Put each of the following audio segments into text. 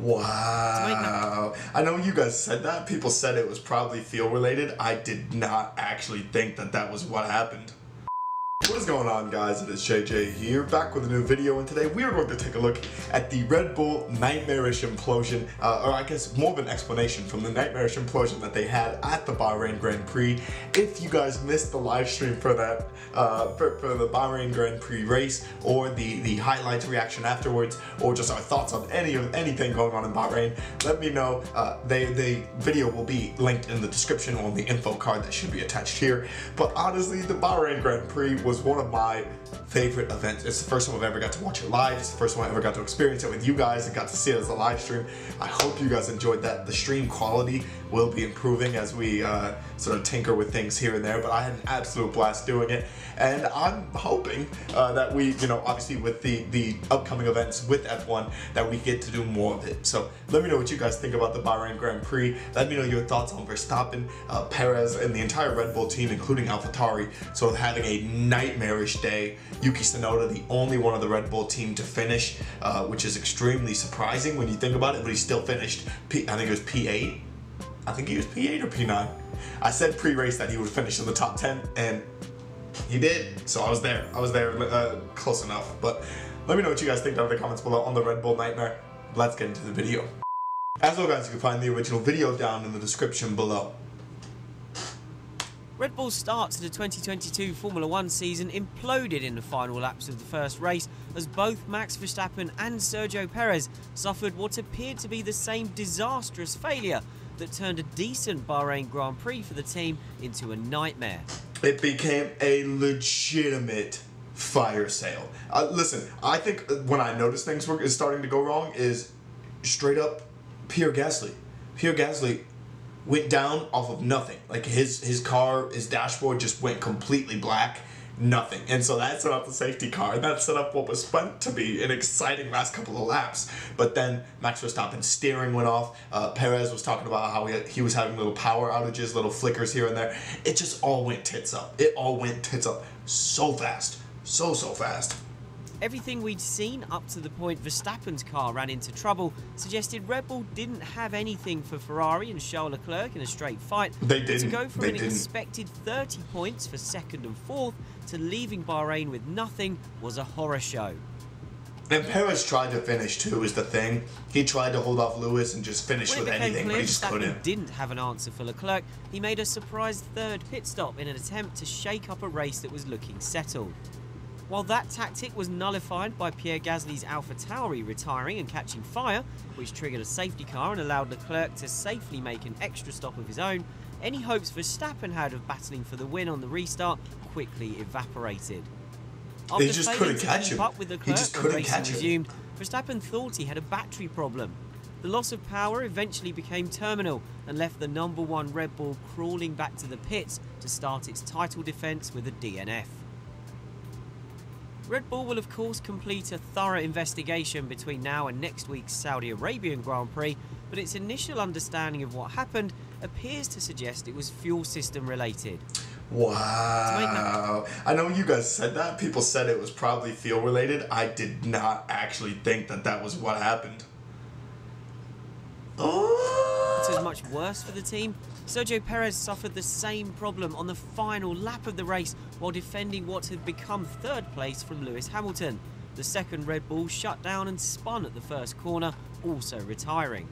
Wow. I know you guys said that. People said it was probably feel related. I did not actually think that that was what happened. What is going on, guys? It is JJ here, back with a new video, and today we are going to take a look at the Red Bull nightmarish implosion, or I guess more of an explanation from the nightmarish implosion that they had at the Bahrain Grand Prix. If you guys missed the live stream for that, for the Bahrain Grand Prix race, or the highlights reaction afterwards, or just our thoughts on anything going on in Bahrain, let me know. The video will be linked in the description on the info card that should be attached here. But honestly, the Bahrain Grand Prix was one of my favorite events. It's the first time I've ever got to watch it live. It's the first time I ever got to experience it with you guys and got to see it as a live stream. I hope you guys enjoyed that. The stream quality will be improving as we sort of tinker with things here and there, but I had an absolute blast doing it. And I'm hoping that we, you know, obviously with the upcoming events with F1, that we get to do more of it. So let me know what you guys think about the Bahrain Grand Prix. Let me know your thoughts on Verstappen, Perez, and the entire Red Bull team, including Alpha Tauri, sort of having a nightmarish day. Yuki Tsunoda, the only one of the Red Bull team to finish, which is extremely surprising when you think about it, but he still finished, I think it was P8. I think he was P8 or P9. I said pre-race that he would finish in the top 10, and he did, so I was there. I was there close enough, but let me know what you guys think down in the comments below on the Red Bull nightmare. Let's get into the video. As always, you can find the original video down in the description below. Red Bull's start to the 2022 Formula One season imploded in the final laps of the first race as both Max Verstappen and Sergio Perez suffered what appeared to be the same disastrous failure that turned a decent Bahrain Grand Prix for the team into a nightmare. It became a legitimate fire sale. Listen, I think when I noticed things were starting to go wrong is straight up Pierre Gasly. Pierre Gasly went down off of nothing. Like his car, his dashboard just went completely black, nothing. And so that set up the safety car, and that set up what was meant to be an exciting last couple of laps. But then Max Verstappen's steering went off. Perez was talking about how he was having little power outages, little flickers here and there. It just all went tits up. It all went tits up so fast, so fast. Everything we'd seen up to the point Verstappen's car ran into trouble suggested Red Bull didn't have anything for Ferrari and Charles Leclerc in a straight fight. They didn't. To go from an expected 30 points for second and fourth to leaving Bahrain with nothing was a horror show. And Perez tried to finish too, is the thing. He tried to hold off Lewis and just finish with anything, but he just couldn't. Verstappen didn't have an answer for Leclerc. He made a surprise third pit stop in an attempt to shake up a race that was looking settled. While that tactic was nullified by Pierre Gasly's Alpha Tauri retiring and catching fire, which triggered a safety car and allowed Leclerc to safely make an extra stop of his own, any hopes Verstappen had of battling for the win on the restart quickly evaporated. After failing to keep up with Leclerc, the race resumed. Verstappen thought he had a battery problem. The loss of power eventually became terminal and left the number one Red Bull crawling back to the pits to start its title defence with a DNF. Red Bull will of course complete a thorough investigation between now and next week's Saudi Arabian Grand Prix, but its initial understanding of what happened appears to suggest it was fuel system related. Wow. I know you guys said that. People said it was probably fuel related. I did not actually think that that was what happened. Oh! It was much worse for the team. Sergio Perez suffered the same problem on the final lap of the race while defending what had become third place from Lewis Hamilton. The second Red Bull shut down and spun at the first corner, also retiring.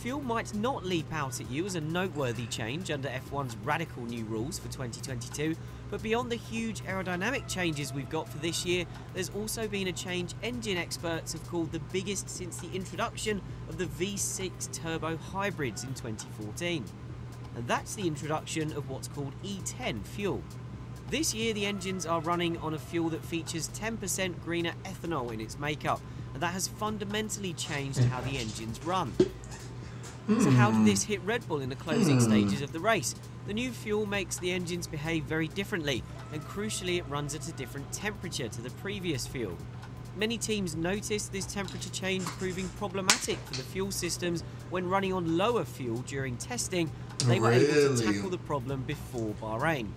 Fuel might not leap out at you as a noteworthy change under F1's radical new rules for 2022, but beyond the huge aerodynamic changes we've got for this year, there's also been a change engine experts have called the biggest since the introduction of the V6 turbo hybrids in 2014. And that's the introduction of what's called E10 fuel. This year, the engines are running on a fuel that features 10% greener ethanol in its makeup, and that has fundamentally changed how the engines run. So how did this hit Red Bull in the closing stages of the race? The new fuel makes the engines behave very differently, and crucially, it runs at a different temperature to the previous fuel. Many teams noticed this temperature change proving problematic for the fuel systems when running on lower fuel during testing. They were able to tackle the problem before Bahrain.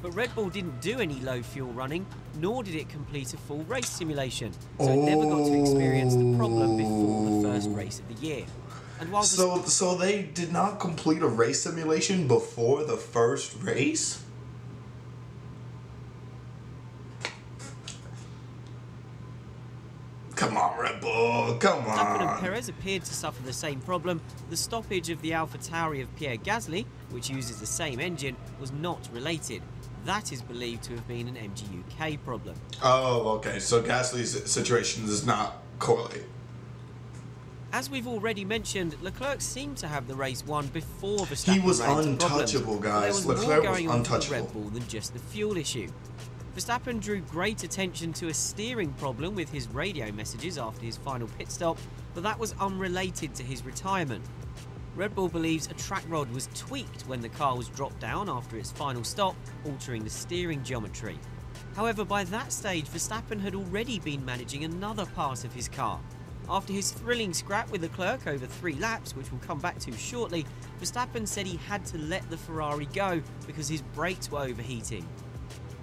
But Red Bull didn't do any low fuel running, nor did it complete a full race simulation, so it never got to experience the problem before the first race of the year. And while so they did not complete a race simulation before the first race? Come on, Red Bull, come on. Verstappen and Perez appeared to suffer the same problem. The stoppage of the Alpha Tauri of Pierre Gasly, which uses the same engine, was not related. That is believed to have been an MGUK problem. Oh, okay, so Gasly's situation does not correlate. As we've already mentioned, Leclerc seemed to have the race won before Verstappen. He was untouchable, guys. Leclerc was untouchable. Red Bull than just the fuel issue. Verstappen drew great attention to a steering problem with his radio messages after his final pit stop, but that was unrelated to his retirement. Red Bull believes a track rod was tweaked when the car was dropped down after its final stop, altering the steering geometry. However, by that stage, Verstappen had already been managing another part of his car. After his thrilling scrap with Leclerc over 3 laps, which we'll come back to shortly, Verstappen said he had to let the Ferrari go because his brakes were overheating.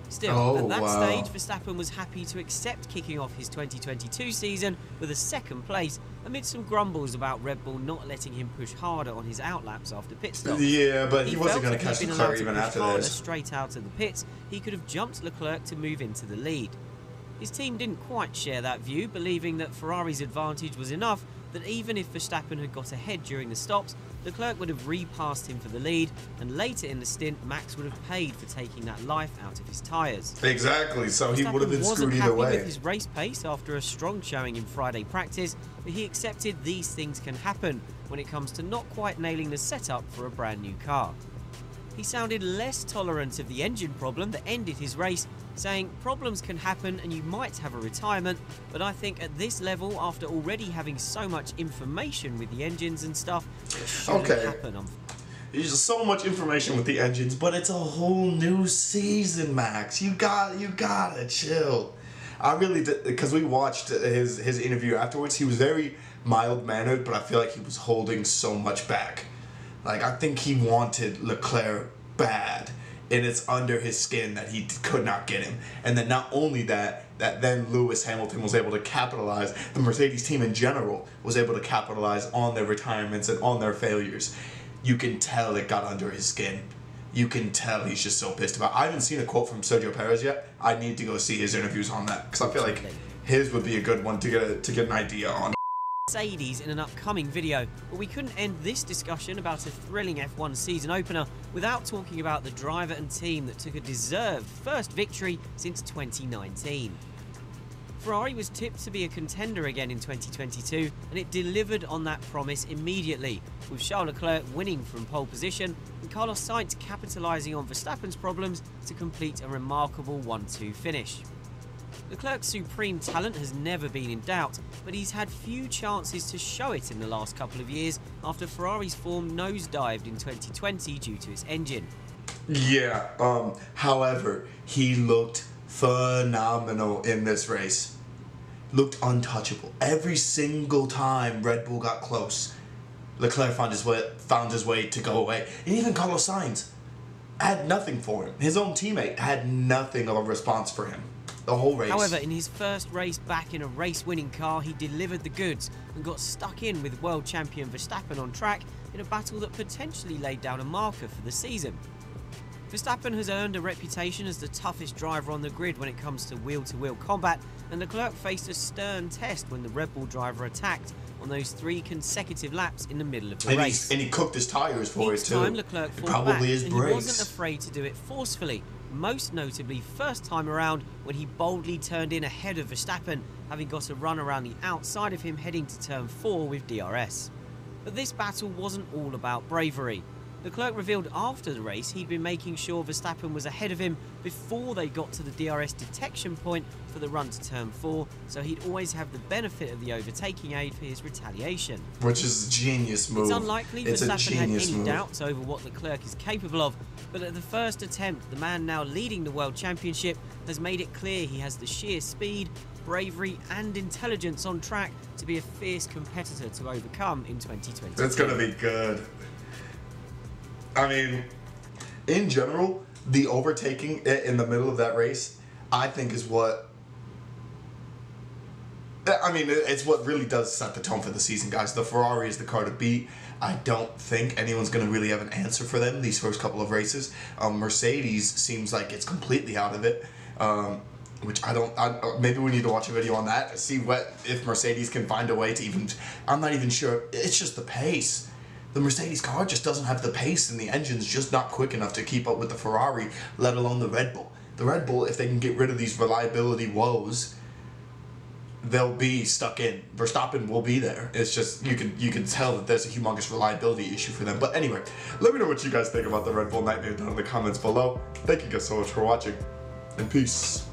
Still, at that stage, Verstappen was happy to accept kicking off his 2022 season with a 2nd place amid some grumbles about Red Bull not letting him push harder on his outlaps after pit stop. Yeah, but he wasn't going to catch Leclerc even after this. Straight out of the pits, he could have jumped Leclerc to move into the lead. His team didn't quite share that view, believing that Ferrari's advantage was enough, that even if Verstappen had got ahead during the stops, Leclerc would have repassed him for the lead, and later in the stint, Max would have paid for taking that life out of his tyres. Exactly, so he would have been screwed either way. Verstappen wasn't happy with his race pace after a strong showing in Friday practice, but he accepted these things can happen when it comes to not quite nailing the setup for a brand new car. He sounded less tolerant of the engine problem that ended his race, saying, "Problems can happen and you might have a retirement, but I think at this level, after already having so much information with the engines and stuff, it shouldn't happen." There's so much information with the engines, but it's a whole new season, Max. You gotta chill. I really did, because we watched his interview afterwards. He was very mild-mannered, but I feel like he was holding so much back. Like, I think he wanted Leclerc bad, and it's under his skin that he could not get him. And then not only that, then Lewis Hamilton was able to capitalize, the Mercedes team in general was able to capitalize on their retirements and on their failures. You can tell it got under his skin. You can tell he's just so pissed about it. I haven't seen a quote from Sergio Perez yet. I need to go see his interviews on that, because I feel like his would be a good one to get an idea on. Mercedes in an upcoming video, but we couldn't end this discussion about a thrilling F1 season opener without talking about the driver and team that took a deserved first victory since 2019. Ferrari was tipped to be a contender again in 2022, and it delivered on that promise immediately, with Charles Leclerc winning from pole position and Carlos Sainz capitalising on Verstappen's problems to complete a remarkable 1-2 finish. Leclerc's supreme talent has never been in doubt, but he's had few chances to show it in the last couple of years after Ferrari's form nosedived in 2020 due to its engine. Yeah, however, he looked phenomenal in this race. Looked untouchable. Every single time Red Bull got close, Leclerc found his way to go away. And even Carlos Sainz had nothing for him. His own teammate had nothing of a response for him. The whole race. However, in his first race back in a race-winning car, he delivered the goods and got stuck in with world champion Verstappen on track in a battle that potentially laid down a marker for the season. Verstappen has earned a reputation as the toughest driver on the grid when it comes to wheel-to-wheel combat, and Leclerc faced a stern test when the Red Bull driver attacked on those 3 consecutive laps in the middle of the race. And he cooked his tires for it too. Each time Leclerc fought back, and he wasn't afraid to do it forcefully. Most notably first time around when he boldly turned in ahead of Verstappen, having got a run around the outside of him heading to turn 4 with DRS. But this battle wasn't all about bravery. Leclerc revealed after the race he'd been making sure Verstappen was ahead of him before they got to the DRS detection point for the run to turn 4, so he'd always have the benefit of the overtaking aid for his retaliation. Which is a genius move. It's unlikely Verstappen had any doubts over what Leclerc is capable of, but at the first attempt, the man now leading the World Championship has made it clear he has the sheer speed, bravery and intelligence on track to be a fierce competitor to overcome in 2020. That's going to be good. I mean, in general, the overtaking in the middle of that race, I think is what I mean, it's what really does set the tone for the season, guys. The Ferrari is the car to beat. I don't think anyone's going to really have an answer for them these first couple of races. Mercedes seems like it's completely out of it, which I don't... maybe we need to watch a video on that, see what if Mercedes can find a way to even... I'm not even sure. It's just the pace. The Mercedes car just doesn't have the pace, and the engine's just not quick enough to keep up with the Ferrari, let alone the Red Bull. The Red Bull, if they can get rid of these reliability woes... they'll be stuck in. Verstappen will be there. It's just, you can tell that there's a humongous reliability issue for them. But anyway, let me know what you guys think about the Red Bull Nightmare down in the comments below. Thank you guys so much for watching, and peace.